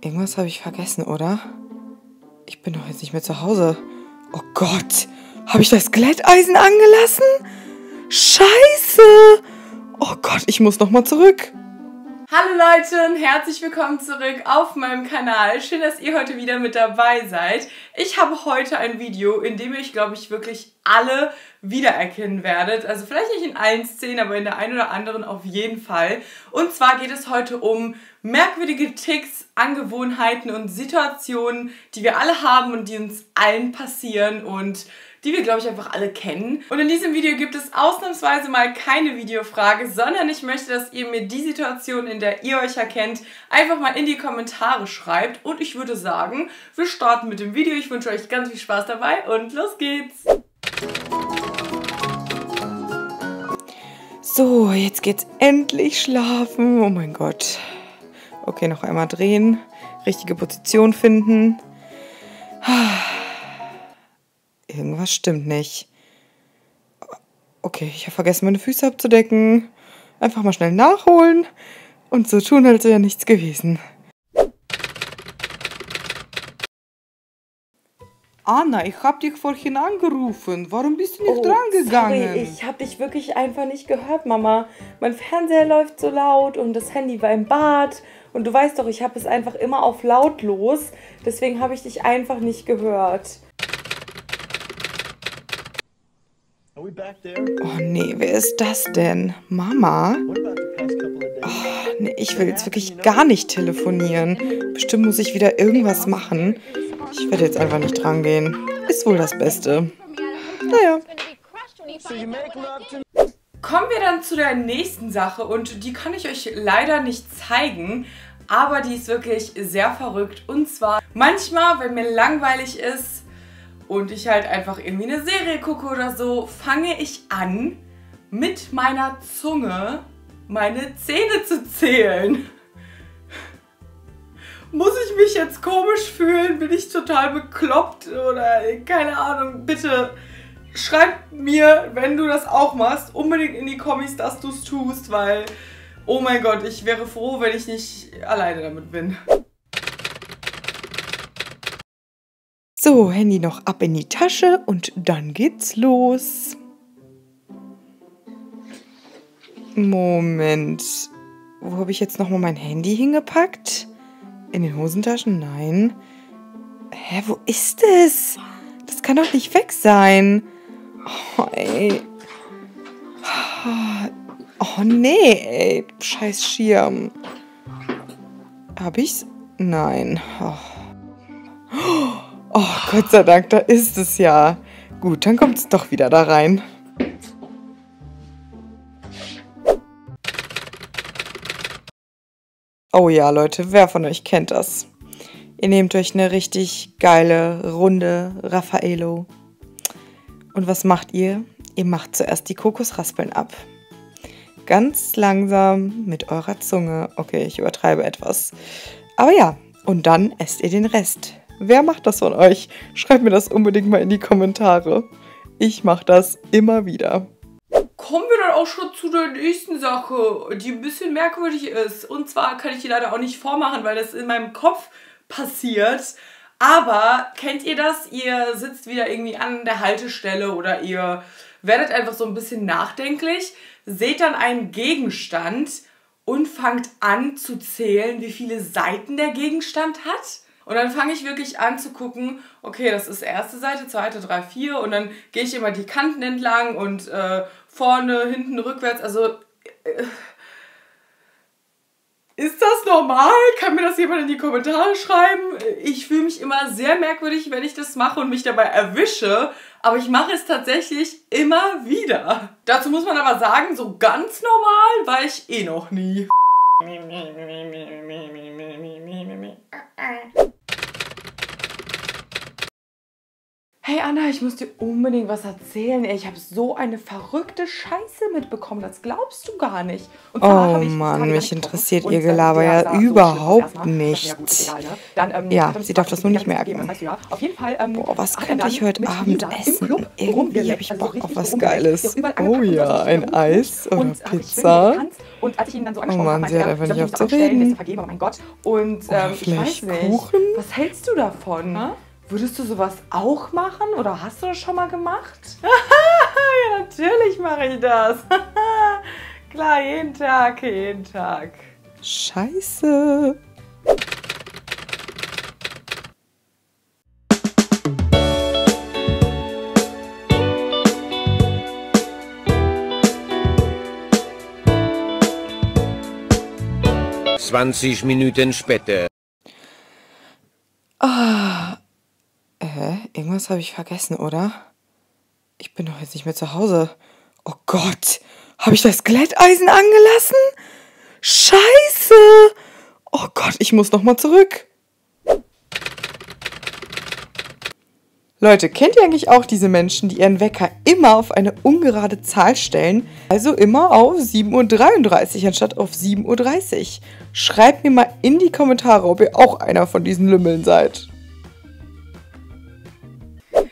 Irgendwas habe ich vergessen, oder? Ich bin doch jetzt nicht mehr zu Hause. Oh Gott, habe ich das Glätteisen angelassen? Scheiße! Oh Gott, ich muss nochmal zurück. Hallo Leute und herzlich willkommen zurück auf meinem Kanal. Schön, dass ihr heute wieder mit dabei seid. Ich habe heute ein Video, in dem ich, glaube ich, wirklich alle wiedererkennen werdet. Also vielleicht nicht in allen Szenen, aber in der einen oder anderen auf jeden Fall. Und zwar geht es heute um merkwürdige Ticks, Angewohnheiten und Situationen, die wir alle haben und die uns allen passieren und die wir, glaube ich, einfach alle kennen. Und in diesem Video gibt es ausnahmsweise mal keine Videofrage, sondern ich möchte, dass ihr mir die Situation, in der ihr euch erkennt, einfach mal in die Kommentare schreibt. Und ich würde sagen, wir starten mit dem Video. Ich wünsche euch ganz viel Spaß dabei und los geht's! So, jetzt geht's endlich schlafen. Oh mein Gott. Okay, noch einmal drehen. Richtige Position finden. Irgendwas stimmt nicht. Okay, ich habe vergessen, meine Füße abzudecken. Einfach mal schnell nachholen und so tun, als wäre nichts gewesen. Anna, ich habe dich vorhin angerufen. Warum bist du nicht drangegangen? Sorry, ich habe dich wirklich einfach nicht gehört, Mama. Mein Fernseher läuft so laut und das Handy war im Bad. Und du weißt doch, ich habe es einfach immer auf lautlos. Deswegen habe ich dich einfach nicht gehört. Oh nee, wer ist das denn? Mama? Oh, nee, ich will jetzt wirklich gar nicht telefonieren. Bestimmt muss ich wieder irgendwas machen. Ich werde jetzt einfach nicht dran gehen. Ist wohl das Beste. Naja. Kommen wir dann zu der nächsten Sache und die kann ich euch leider nicht zeigen, aber die ist wirklich sehr verrückt. Und zwar manchmal, wenn mir langweilig ist und ich halt einfach irgendwie eine Serie gucke oder so, fange ich an, mit meiner Zunge meine Zähne zu zählen. Muss ich mich jetzt komisch fühlen? Bin ich total bekloppt oder keine Ahnung? Bitte schreib mir, wenn du das auch machst, unbedingt in die Kommis, dass du es tust, weil, oh mein Gott, ich wäre froh, wenn ich nicht alleine damit bin. So, Handy noch ab in die Tasche und dann geht's los. Moment, wo habe ich jetzt nochmal mein Handy hingepackt? In den Hosentaschen? Nein. Hä, wo ist es? Das kann doch nicht weg sein. Oh, ey. Oh, nee, ey. Scheiß Schirm. Hab ich's? Nein. Oh, Gott sei Dank, da ist es ja. Gut, dann kommt es doch wieder da rein. Oh ja, Leute, wer von euch kennt das? Ihr nehmt euch eine richtig geile, runde Raffaello. Und was macht ihr? Ihr macht zuerst die Kokosraspeln ab. Ganz langsam mit eurer Zunge. Okay, ich übertreibe etwas. Aber ja, und dann esst ihr den Rest. Wer macht das von euch? Schreibt mir das unbedingt mal in die Kommentare. Ich mache das immer wieder. Kommen wir dann auch schon zu der nächsten Sache, die ein bisschen merkwürdig ist. Und zwar kann ich die leider auch nicht vormachen, weil das in meinem Kopf passiert. Aber kennt ihr das? Ihr sitzt wieder irgendwie an der Haltestelle oder ihr werdet einfach so ein bisschen nachdenklich, seht dann einen Gegenstand und fangt an zu zählen, wie viele Seiten der Gegenstand hat. Und dann fange ich wirklich an zu gucken, okay, das ist erste Seite, zweite, drei, vier und dann gehe ich immer die Kanten entlang und vorne, hinten, rückwärts, also ist das normal? Kann mir das jemand in die Kommentare schreiben? Ich fühle mich immer sehr merkwürdig, wenn ich das mache und mich dabei erwische, aber ich mache es tatsächlich immer wieder. Dazu muss man aber sagen, so ganz normal war ich eh noch nie. Hey Anna, ich muss dir unbedingt was erzählen. Ich habe so eine verrückte Scheiße mitbekommen, das glaubst du gar nicht. Und oh Mann, mich interessiert ihr Gelaber ja überhaupt nicht. Ja, sie darf das nur nicht merken. Boah, was könnte ich heute Abend essen? Irgendwie habe ich Bock auf was Geiles. Oh ja, ein Eis oder Pizza. Oh Mann, sie hat einfach nicht auf zu reden. Und ich weiß nicht, was hältst du davon? Würdest du sowas auch machen oder hast du das schon mal gemacht? Ja, natürlich mache ich das. Klar, jeden Tag, jeden Tag. Scheiße. Zwanzig Minuten später. Irgendwas habe ich vergessen, oder? Ich bin doch jetzt nicht mehr zu Hause. Oh Gott, habe ich das Glätteisen angelassen? Scheiße! Oh Gott, ich muss nochmal zurück. Leute, kennt ihr eigentlich auch diese Menschen, die ihren Wecker immer auf eine ungerade Zahl stellen? Also immer auf 7.33 Uhr anstatt auf 7.30 Uhr. Schreibt mir mal in die Kommentare, ob ihr auch einer von diesen Lümmeln seid.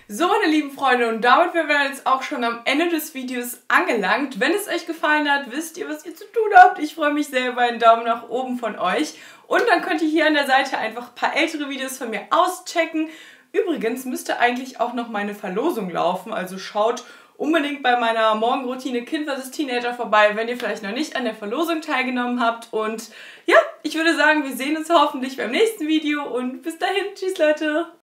So, meine lieben Freunde, und damit wären wir jetzt auch schon am Ende des Videos angelangt. Wenn es euch gefallen hat, wisst ihr, was ihr zu tun habt. Ich freue mich sehr über einen Daumen nach oben von euch. Und dann könnt ihr hier an der Seite einfach ein paar ältere Videos von mir auschecken. Übrigens müsste eigentlich auch noch meine Verlosung laufen, also schaut unbedingt bei meiner Morgenroutine Kind vs. Teenager vorbei, wenn ihr vielleicht noch nicht an der Verlosung teilgenommen habt. Und ja, ich würde sagen, wir sehen uns hoffentlich beim nächsten Video und bis dahin, tschüss Leute!